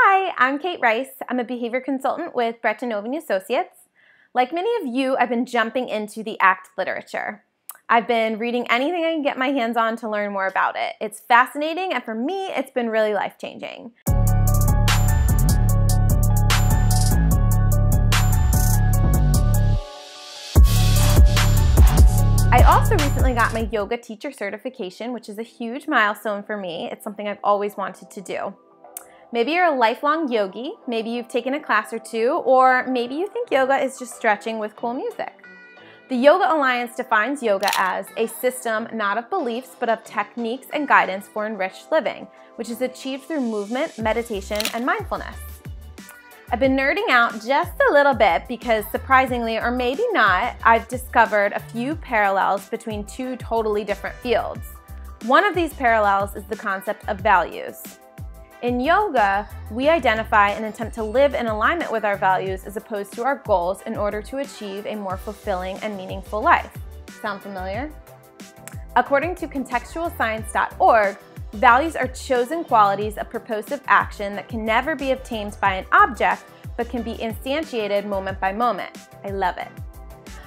Hi, I'm Kate Rice. I'm a behavior consultant with Bretton Oven Associates. Like many of you, I've been jumping into the ACT literature. I've been reading anything I can get my hands on to learn more about it. It's fascinating, and for me, it's been really life-changing. I also recently got my yoga teacher certification, which is a huge milestone for me. It's something I've always wanted to do. Maybe you're a lifelong yogi, maybe you've taken a class or two, or maybe you think yoga is just stretching with cool music. The Yoga Alliance defines yoga as a system not of beliefs, but of techniques and guidance for enriched living, which is achieved through movement, meditation, and mindfulness. I've been nerding out just a little bit because, surprisingly or maybe not, I've discovered a few parallels between two totally different fields. One of these parallels is the concept of values. In yoga, we identify and attempt to live in alignment with our values as opposed to our goals in order to achieve a more fulfilling and meaningful life. Sound familiar? According to contextualscience.org, values are chosen qualities of purposive action that can never be obtained by an object, but can be instantiated moment by moment. I love it.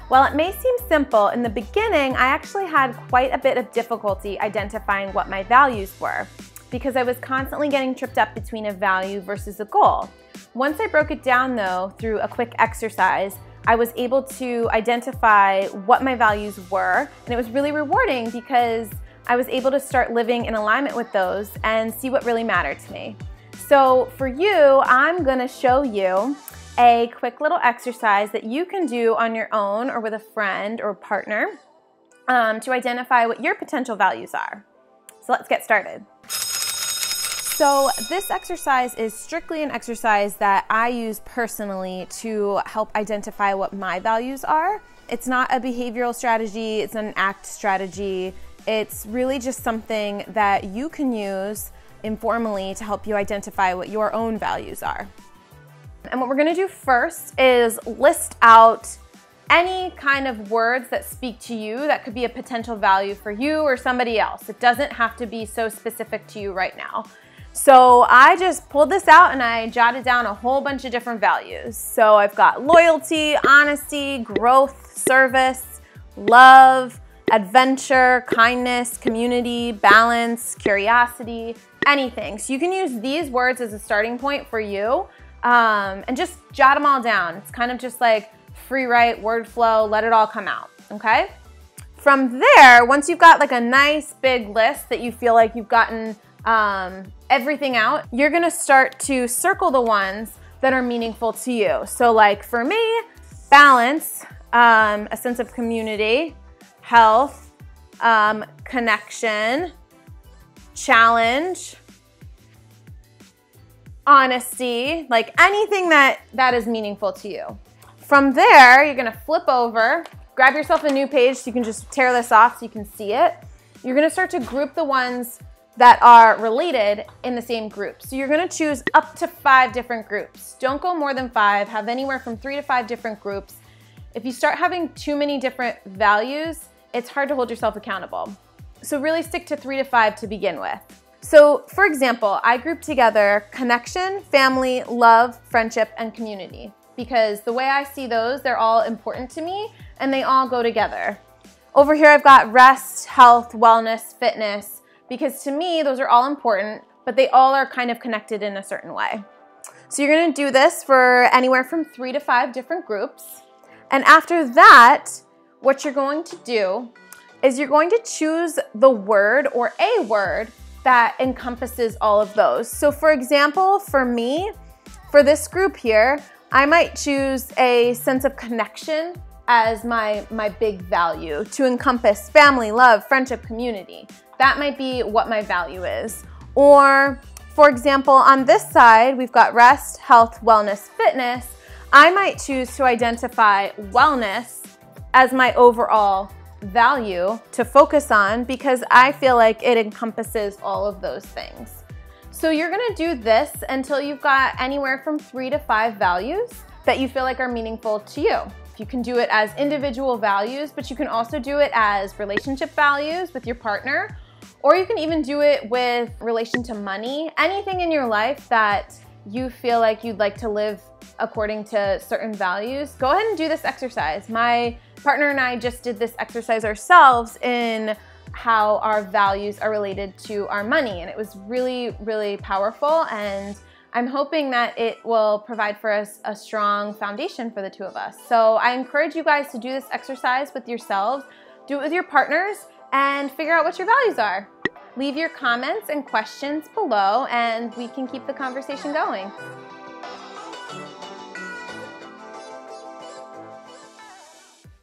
While it may seem simple, in the beginning, I actually had quite a bit of difficulty identifying what my values were, because I was constantly getting tripped up between a value versus a goal. Once I broke it down though, through a quick exercise, I was able to identify what my values were, and it was really rewarding because I was able to start living in alignment with those and see what really mattered to me. So for you, I'm gonna show you a quick little exercise that you can do on your own or with a friend or partner to identify what your potential values are. So let's get started. So this exercise is strictly an exercise that I use personally to help identify what my values are. It's not a behavioral strategy, it's not an ACT strategy. It's really just something that you can use informally to help you identify what your own values are. And what we're gonna do first is list out any kind of words that speak to you that could be a potential value for you or somebody else. It doesn't have to be so specific to you right now. So I just pulled this out and I jotted down a whole bunch of different values. So I've got loyalty, honesty, growth, service, love, adventure, kindness, community, balance, curiosity, anything. So you can use these words as a starting point for you and just jot them all down. It's kind of just like free write, word flow, let it all come out, okay? From there, once you've got like a nice big list that you feel like you've gotten everything out, you're gonna start to circle the ones that are meaningful to you. So like for me, balance, a sense of community, health, connection, challenge, honesty, like anything that is meaningful to you. From there, you're gonna flip over, grab yourself a new page so you can just tear this off so you can see it. You're gonna start to group the ones that are related in the same group. So you're gonna choose up to 5 different groups. Don't go more than 5, have anywhere from 3 to 5 different groups. If you start having too many different values, it's hard to hold yourself accountable. So really stick to 3 to 5 to begin with. So for example, I grouped together connection, family, love, friendship, and community, because the way I see those, they're all important to me and they all go together. Over here I've got rest, health, wellness, fitness, because to me, those are all important, but they all are kind of connected in a certain way. So you're gonna do this for anywhere from 3 to 5 different groups. And after that, what you're going to do is you're going to choose the word or a word that encompasses all of those. So for example, for me, for this group here, I might choose a sense of connection as my big value to encompass family, love, friendship, community. That might be what my value is. Or for example, on this side, we've got rest, health, wellness, fitness. I might choose to identify wellness as my overall value to focus on because I feel like it encompasses all of those things. So you're gonna do this until you've got anywhere from 3 to 5 values that you feel like are meaningful to you. You can do it as individual values, but you can also do it as relationship values with your partner, or you can even do it with relation to money, anything in your life that you feel like you'd like to live according to certain values, go ahead and do this exercise. My partner and I just did this exercise ourselves in how our values are related to our money, and it was really, really powerful, and I'm hoping that it will provide for us a strong foundation for the two of us. So I encourage you guys to do this exercise with yourselves, do it with your partners, and figure out what your values are. Leave your comments and questions below, and we can keep the conversation going.